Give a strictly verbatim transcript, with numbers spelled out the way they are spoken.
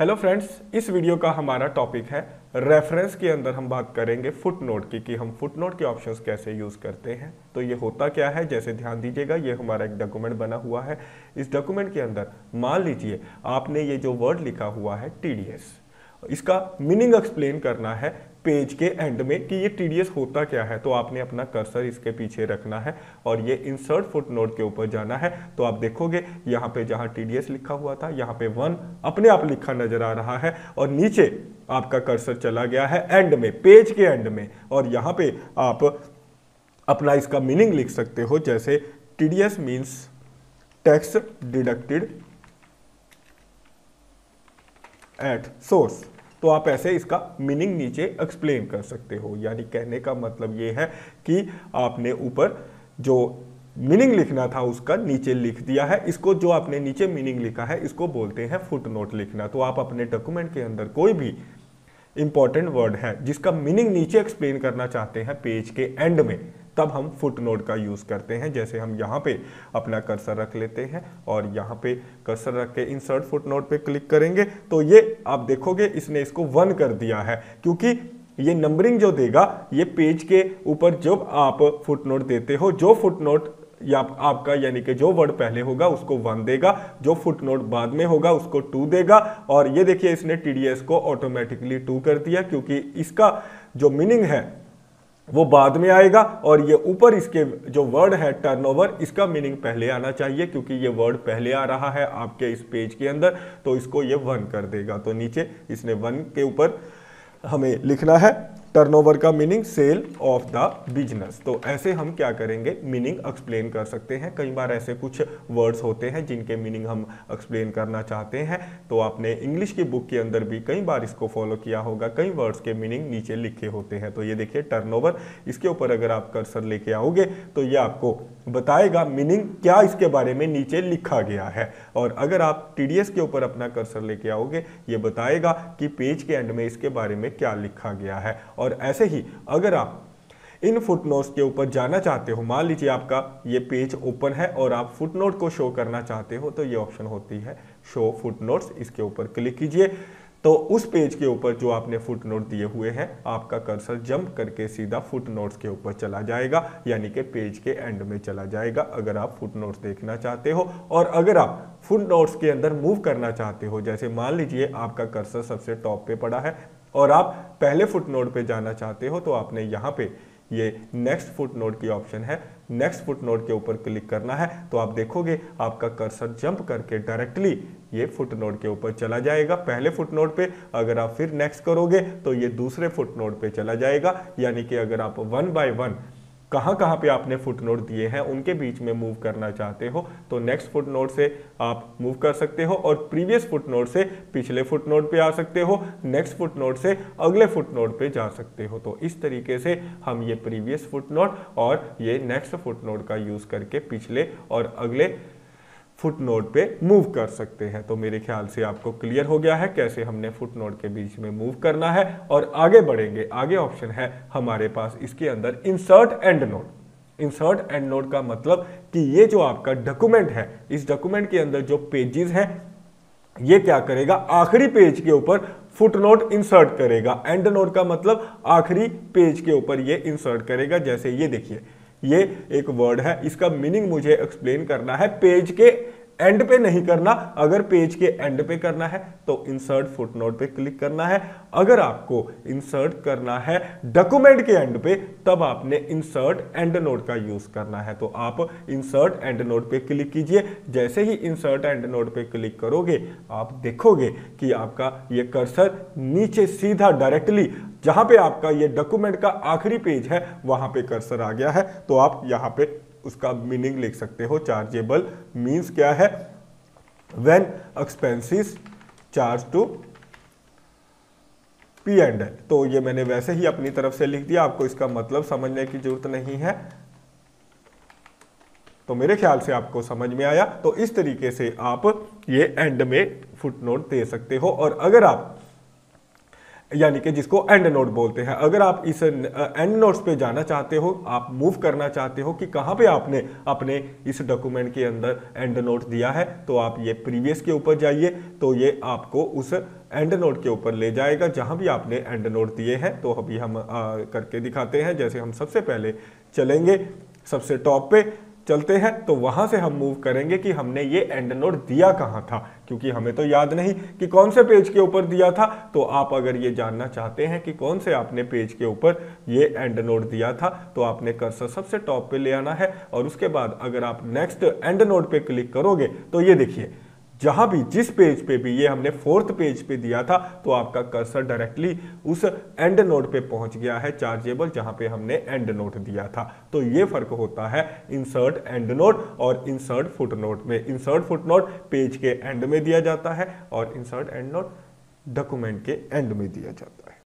Hello friends, इस video का हमारा टॉपिक है रेफरेंस के अंदर हम बात करेंगे फुटनोट की कि हम फुटनोट के ऑप्शंस कैसे यूज़ करते हैं। तो ये होता क्या है, जैसे ध्यान दीजिएगा, ये हमारा एक डॉक्यूमेंट बना हुआ है। इस डॉक्यूमेंट के अंदर मान लीजिए आपने ये जो वर्ड लिखा हुआ है टीडीएस, इसका मीनिंग एक्सप्लेन करना है पेज के एंड में कि ये टीडीएस होता क्या है। तो आपने अपना कर्सर इसके पीछे रखना है और ये इंसर्ट फुटनोट के ऊपर जाना है। तो आप देखोगे यहाँ पे जहाँ टीडीएस लिखा हुआ था यहाँ पे वन अपने आप लिखा नजर आ रहा है और नीचे आपका कर्सर चला गया है एंड में, पेज के एंड में, और यहाँ पे आप अपना इसका मीनिंग लिख सकते हो। जैसे TDS means tax deducted at source. तो आप ऐसे इसका मीनिंग नीचे एक्सप्लेन कर सकते हो। यानी कहने का मतलब ये है कि आपने ऊपर जो मीनिंग लिखना था उसका नीचे लिख दिया है। इसको जो आपने नीचे मीनिंग लिखा है इसको बोलते हैं फुटनोट लिखना। तो आप अपने डॉक्यूमेंट के अंदर कोई भी इंपॉर्टेंट वर्ड है जिसका मीनिंग नीचे एक्सप्लेन करना चाहते हैं पेज के एंड में, तब हम फुटनोट का यूज़ करते हैं। जैसे हम यहाँ पे अपना कर्सर रख लेते हैं और यहाँ पे कर्सर रख के इंसर्ट फुटनोट पे क्लिक करेंगे तो ये आप देखोगे इसने इसको वन कर दिया है, क्योंकि ये नंबरिंग जो देगा ये पेज के ऊपर जब आप फुटनोट देते हो जो फुटनोट या आपका यानी कि जो वर्ड पहले होगा उसको वन देगा, जो फुटनोट बाद में होगा उसको टू देगा। और ये देखिए इसने टीडीएस को ऑटोमेटिकली टू कर दिया, क्योंकि इसका जो मीनिंग है वो बाद में आएगा और ये ऊपर इसके जो वर्ड है टर्नओवर, इसका मीनिंग पहले आना चाहिए, क्योंकि ये वर्ड पहले आ रहा है आपके इस पेज के अंदर, तो इसको ये वन कर देगा। तो नीचे इसने वन के ऊपर हमें लिखना है टर्नओवर का meaning sale of the business. तो ऐसे हम क्या करेंगे, मीनिंग एक्सप्लेन कर सकते हैं। कई बार ऐसे कुछ वर्ड्स होते हैं जिनके मीनिंग हम एक्सप्लेन करना चाहते हैं। तो आपने इंग्लिश की बुक के अंदर भी कई बार इसको फॉलो किया होगा, कई वर्ड्स के मीनिंग नीचे लिखे होते हैं। तो ये देखिए टर्नओवर, इसके ऊपर अगर आप कर्सर लेके आओगे तो ये आपको बताएगा मीनिंग क्या इसके बारे में नीचे लिखा गया है। और अगर आप टीडीएस के ऊपर अपना कर्सर लेके आओगे ये बताएगा कि पेज के एंड में इसके बारे में क्या लिखा गया है। और ऐसे ही अगर आप इन फुटनोट्स के ऊपर जाना चाहते हो, मान लीजिए आपका ये पेज ओपन है और आप फुटनोट को शो करना चाहते हो, तो ये ऑप्शन होती है शो फुटनोट्स, इसके ऊपर क्लिक कीजिए। तो उस पेज के ऊपर जो आपने फुटनोट दिए हुए हैं आपका कर्सर जंप करके सीधा फुटनोट्स के ऊपर चला जाएगा, यानी कि पेज के एंड में चला जाएगा अगर आप फुटनोट्स देखना चाहते हो। और अगर आप फुटनोट्स के अंदर मूव करना चाहते हो, जैसे मान लीजिए आपका कर्सर सबसे टॉप पे पड़ा है और आप पहले फुटनोट पे जाना चाहते हो, तो आपने यहाँ पे ये नेक्स्ट फुटनोट की ऑप्शन है, नेक्स्ट फुटनोट के ऊपर क्लिक करना है। तो आप देखोगे आपका कर्सर जंप करके डायरेक्टली ये फुटनोट के ऊपर चला जाएगा पहले फुटनोट पे। अगर आप फिर नेक्स्ट करोगे तो ये दूसरे फुटनोट पे चला जाएगा। यानी कि अगर आप वन बाय वन कहाँ कहाँ पे आपने फुटनोट दिए हैं उनके बीच में मूव करना चाहते हो तो नेक्स्ट फुटनोट से आप मूव कर सकते हो और प्रीवियस फुटनोट से पिछले फुटनोट पे आ सकते हो, नेक्स्ट फुटनोट से अगले फुटनोट पे जा सकते हो। तो इस तरीके से हम ये प्रीवियस फुटनोट और ये नेक्स्ट फुटनोट का यूज़ करके पिछले और अगले फुटनोट पे मूव कर सकते हैं। तो मेरे ख्याल से आपको क्लियर हो गया है कैसे हमने फुटनोट के बीच में मूव करना है। और आगे बढ़ेंगे, आगे ऑप्शन है हमारे पास इसके अंदर insert endnote. Insert endnote का मतलब कि ये जो आपका डॉक्यूमेंट है, इस डॉक्यूमेंट के अंदर जो पेजेस हैं ये क्या करेगा, आखिरी पेज के ऊपर फुटनोट इंसर्ट करेगा। एंड नोट का मतलब आखिरी पेज के ऊपर ये इंसर्ट करेगा। जैसे ये देखिए ये एक वर्ड है, इसका मीनिंग मुझे एक्सप्लेन करना है, पेज के एंड पे नहीं करना। अगर पेज के एंड पे करना है तो इंसर्ट फुटनोट पे क्लिक करना है। अगर आपको इंसर्ट करना है डॉक्यूमेंट के एंड पे तब आपने इंसर्ट एंड नोट का यूज करना है। तो आप इंसर्ट एंड नोट पे क्लिक कीजिए। जैसे ही इंसर्ट एंड नोट पे क्लिक करोगे आप देखोगे कि आपका ये कर्सर नीचे सीधा डायरेक्टली जहां पे आपका ये डॉक्यूमेंट का आखिरी पेज है वहां पे कर्सर आ गया है। तो आप यहाँ पे उसका मीनिंग लिख सकते हो। चार्जेबल मींस क्या है, when expenses charge to P and L. तो ये मैंने वैसे ही अपनी तरफ से लिख दिया, आपको इसका मतलब समझने की जरूरत नहीं है। तो मेरे ख्याल से आपको समझ में आया। तो इस तरीके से आप ये एंड में फुटनोट दे सकते हो। और अगर आप यानी कि जिसको एंड नोड बोलते हैं। अगर आप इस एंड नोड्स पे जाना चाहते हो, आप मूव करना चाहते हो कि कहाँ पे आपने अपने इस डॉक्यूमेंट के अंदर एंड नोड दिया है, तो आप ये प्रीवियस के ऊपर जाइए तो ये आपको उस एंड नोड के ऊपर ले जाएगा जहाँ भी आपने एंड नोड दिए हैं। तो अभी हम आ, करके दिखाते हैं। जैसे हम सबसे पहले चलेंगे, सबसे टॉप पे चलते हैं तो वहाँ से हम मूव करेंगे कि हमने ये एंड नोड दिया कहाँ था, क्योंकि हमें तो याद नहीं कि कौन से पेज के ऊपर दिया था। तो आप अगर ये जानना चाहते हैं कि कौन से आपने पेज के ऊपर ये एंड नोड दिया था, तो आपने कर्सर सबसे टॉप पे ले आना है और उसके बाद अगर आप नेक्स्ट एंड नोड पे क्लिक करोगे तो ये देखिए जहाँ भी जिस पेज पे भी ये हमने फोर्थ पेज पे दिया था, तो आपका कर्सर डायरेक्टली उस एंड नोड पे पहुँच गया है चार्जेबल, जहाँ पे हमने एंड नोड दिया था। तो ये फ़र्क होता है इंसर्ट एंड नोड और इंसर्ट फुट नोड में। इंसर्ट फुट नोड पेज के एंड में दिया जाता है और इंसर्ट एंड नोड डॉक्यूमेंट के एंड में दिया जाता है।